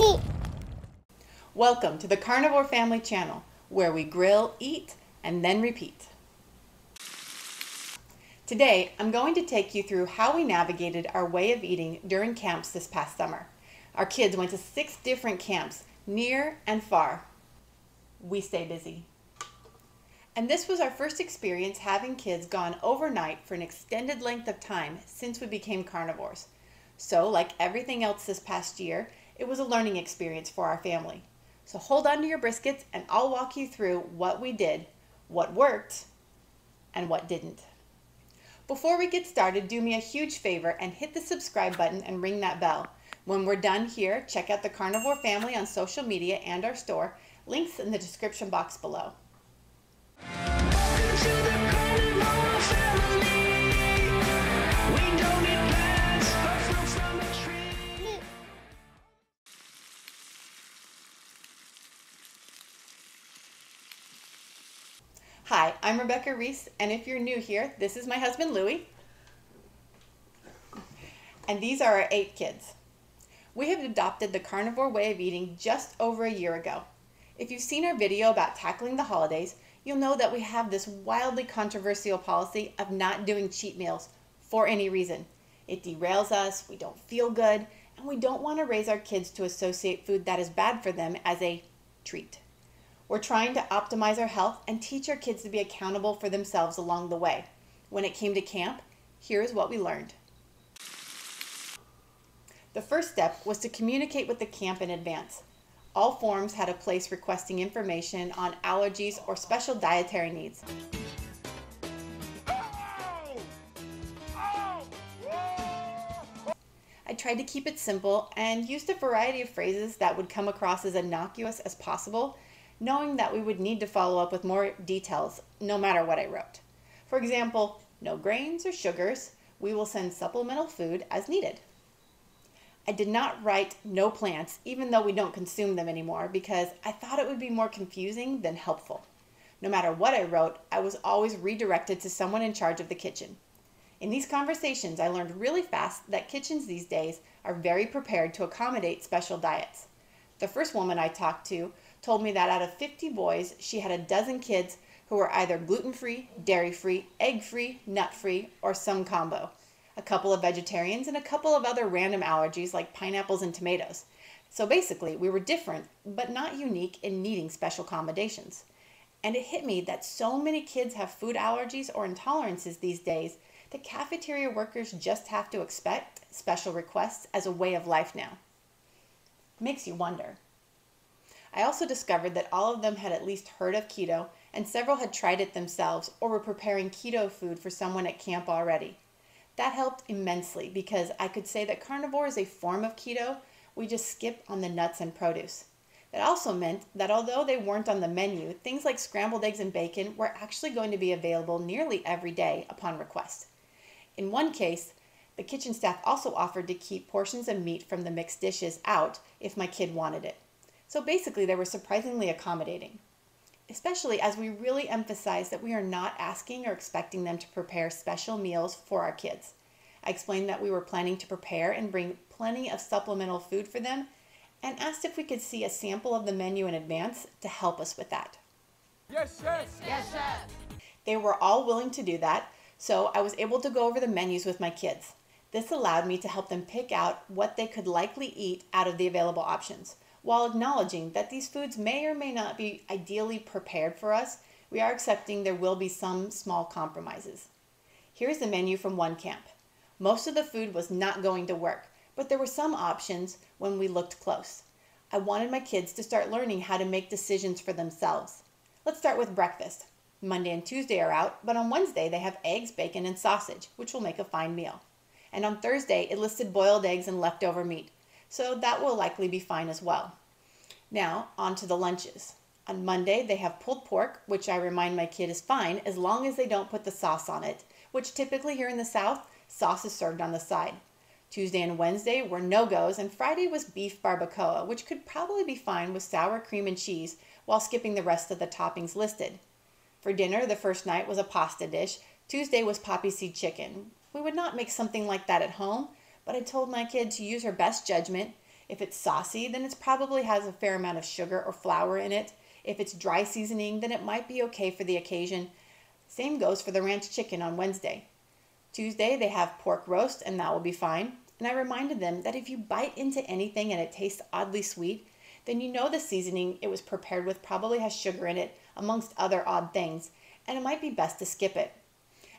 Meat. Welcome to the Carnivore Family channel, where we grill, eat, and then repeat. Today, I'm going to take you through how we navigated our way of eating during camps this past summer. Our kids went to 6 different camps, near and far. We stay busy. And this was our first experience having kids gone overnight for an extended length of time since we became carnivores. So, like everything else this past year, it was a learning experience for our family. So hold on to your briskets and I'll walk you through what we did, what worked, and what didn't. Before we get started, do me a huge favor and hit the subscribe button and ring that bell. When we're done here, check out the Carnivore Family on social media and our store. Links in the description box below. Hi, I'm Rebecca Reese, and if you're new here, this is my husband, Louie, and these are our 8 kids. We have adopted the carnivore way of eating just over a year ago. If you've seen our video about tackling the holidays, you'll know that we have this wildly controversial policy of not doing cheat meals for any reason. It derails us, we don't feel good, and we don't want to raise our kids to associate food that is bad for them as a treat. We're trying to optimize our health and teach our kids to be accountable for themselves along the way. When it came to camp, here is what we learned. The first step was to communicate with the camp in advance. All forms had a place requesting information on allergies or special dietary needs. I tried to keep it simple and used a variety of phrases that would come across as innocuous as possible, knowing that we would need to follow up with more details no matter what I wrote. For example, no grains or sugars, we will send supplemental food as needed. I did not write no plants, even though we don't consume them anymore, because I thought it would be more confusing than helpful. No matter what I wrote, I was always redirected to someone in charge of the kitchen. In these conversations, I learned really fast that kitchens these days are very prepared to accommodate special diets. The first woman I talked to told me that out of 50 boys, she had a dozen kids who were either gluten-free, dairy-free, egg-free, nut-free, or some combo. A couple of vegetarians and a couple of other random allergies like pineapples and tomatoes. So basically, we were different, but not unique in needing special accommodations. And it hit me that so many kids have food allergies or intolerances these days that cafeteria workers just have to expect special requests as a way of life now. Makes you wonder. I also discovered that all of them had at least heard of keto, and several had tried it themselves or were preparing keto food for someone at camp already. That helped immensely because I could say that carnivore is a form of keto, we just skip on the nuts and produce. That also meant that although they weren't on the menu, things like scrambled eggs and bacon were actually going to be available nearly every day upon request. In one case, the kitchen staff also offered to keep portions of meat from the mixed dishes out if my kid wanted it. So basically, they were surprisingly accommodating, especially as we really emphasized that we are not asking or expecting them to prepare special meals for our kids. I explained that we were planning to prepare and bring plenty of supplemental food for them and asked if we could see a sample of the menu in advance to help us with that. Yes, chef! Yes, chef! They were all willing to do that, so I was able to go over the menus with my kids. This allowed me to help them pick out what they could likely eat out of the available options. While acknowledging that these foods may or may not be ideally prepared for us, we are accepting there will be some small compromises. Here's the menu from one camp. Most of the food was not going to work, but there were some options when we looked close. I wanted my kids to start learning how to make decisions for themselves. Let's start with breakfast. Monday and Tuesday are out, but on Wednesday they have eggs, bacon, and sausage, which will make a fine meal. And on Thursday, it listed boiled eggs and leftover meat. So that will likely be fine as well. Now, on to the lunches. On Monday, they have pulled pork, which I remind my kid is fine as long as they don't put the sauce on it, which typically here in the South, sauce is served on the side. Tuesday and Wednesday were no-goes, and Friday was beef barbacoa, which could probably be fine with sour cream and cheese while skipping the rest of the toppings listed. For dinner, the first night was a pasta dish. Tuesday was poppy seed chicken. We would not make something like that at home, but I told my kid to use her best judgment. If it's saucy, then it probably has a fair amount of sugar or flour in it. If it's dry seasoning, then it might be okay for the occasion. Same goes for the ranch chicken on Wednesday. Tuesday, they have pork roast, and that will be fine. And I reminded them that if you bite into anything and it tastes oddly sweet, then you know the seasoning it was prepared with probably has sugar in it, amongst other odd things, and it might be best to skip it.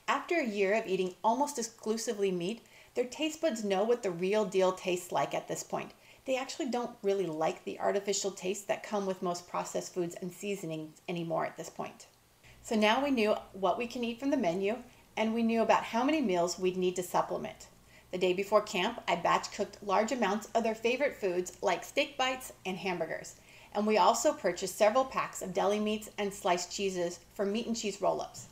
After a year of eating almost exclusively meat, their taste buds know what the real deal tastes like at this point. They actually don't really like the artificial tastes that come with most processed foods and seasonings anymore at this point. So now we knew what we can eat from the menu, and we knew about how many meals we'd need to supplement. The day before camp, I batch cooked large amounts of their favorite foods like steak bites and hamburgers. And we also purchased several packs of deli meats and sliced cheeses for meat and cheese roll-ups.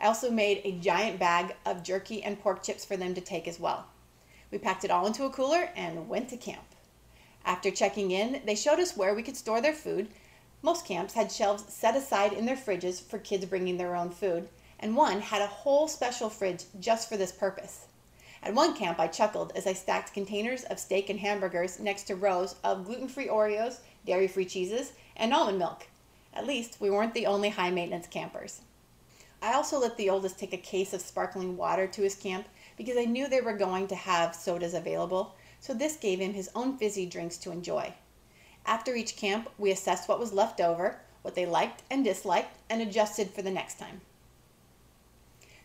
I also made a giant bag of jerky and pork chips for them to take as well. We packed it all into a cooler and went to camp. After checking in, they showed us where we could store their food. Most camps had shelves set aside in their fridges for kids bringing their own food, and one had a whole special fridge just for this purpose. At one camp, I chuckled as I stacked containers of steak and hamburgers next to rows of gluten-free Oreos, dairy-free cheeses, and almond milk. At least, we weren't the only high-maintenance campers. I also let the oldest take a case of sparkling water to his camp because I knew they were going to have sodas available, so this gave him his own fizzy drinks to enjoy. After each camp, we assessed what was left over, what they liked and disliked, and adjusted for the next time.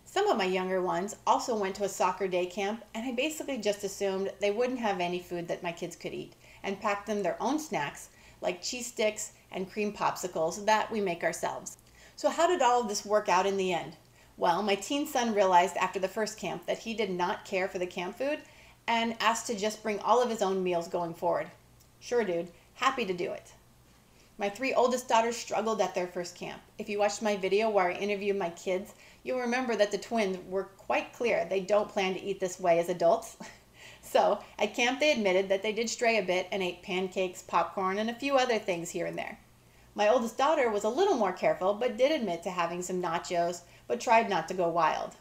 Some of my younger ones also went to a soccer day camp, and I basically just assumed they wouldn't have any food that my kids could eat and packed them their own snacks like cheese sticks and cream popsicles that we make ourselves. So how did all of this work out in the end? Well, my teen son realized after the first camp that he did not care for the camp food and asked to just bring all of his own meals going forward. Sure, dude, happy to do it. My three oldest daughters struggled at their first camp. If you watched my video where I interviewed my kids, you'll remember that the twins were quite clear they don't plan to eat this way as adults. So at camp they admitted that they did stray a bit and ate pancakes, popcorn, and a few other things here and there. My oldest daughter was a little more careful but did admit to having some nachos but tried not to go wild.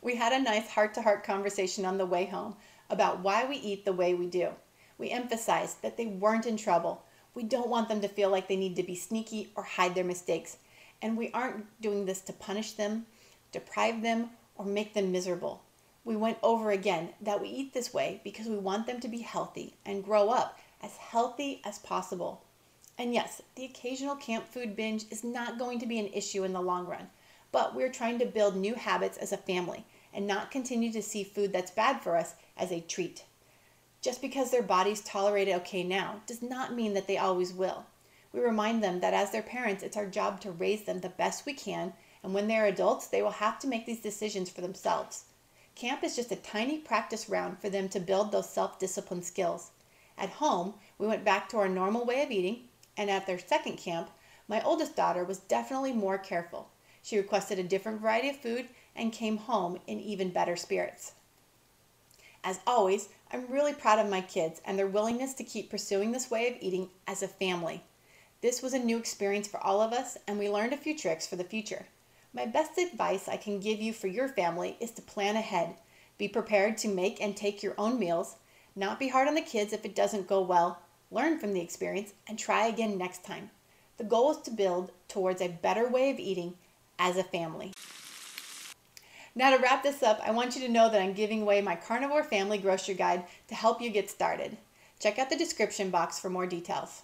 We had a nice heart-to-heart conversation on the way home about why we eat the way we do. We emphasized that they weren't in trouble. We don't want them to feel like they need to be sneaky or hide their mistakes. And we aren't doing this to punish them, deprive them, or make them miserable. We went over again that we eat this way because we want them to be healthy and grow up as healthy as possible. And yes, the occasional camp food binge is not going to be an issue in the long run, but we're trying to build new habits as a family and not continue to see food that's bad for us as a treat. Just because their bodies tolerate it okay now does not mean that they always will. We remind them that as their parents, it's our job to raise them the best we can, and when they're adults, they will have to make these decisions for themselves. Camp is just a tiny practice round for them to build those self-discipline skills. At home, we went back to our normal way of eating, and at their second camp, my oldest daughter was definitely more careful. She requested a different variety of food and came home in even better spirits. As always, I'm really proud of my kids and their willingness to keep pursuing this way of eating as a family. This was a new experience for all of us, and we learned a few tricks for the future. My best advice I can give you for your family is to plan ahead. Be prepared to make and take your own meals. Not be hard on the kids if it doesn't go well. Learn from the experience and try again next time. The goal is to build towards a better way of eating as a family. Now to wrap this up, I want you to know that I'm giving away my Carnivore Family Grocery Guide to help you get started. Check out the description box for more details.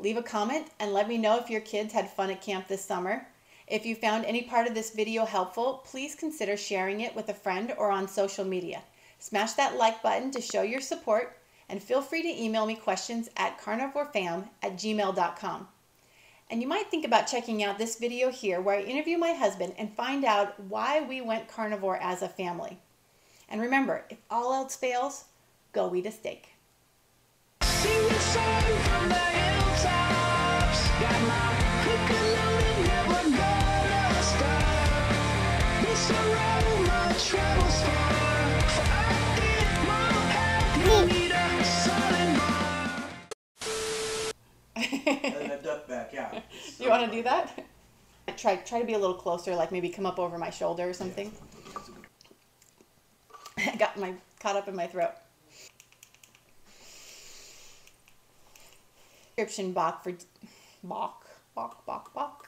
Leave a comment and let me know if your kids had fun at camp this summer. If you found any part of this video helpful, please consider sharing it with a friend or on social media. Smash that like button to show your support, and feel free to email me questions at carnivorefam@gmail.com. And you might think about checking out this video here where I interview my husband and find out why we went carnivore as a family. And remember, if all else fails, go eat a steak. You want to do that? Try to be a little closer, like maybe come up over my shoulder or something. I got caught up in my throat. description box for box.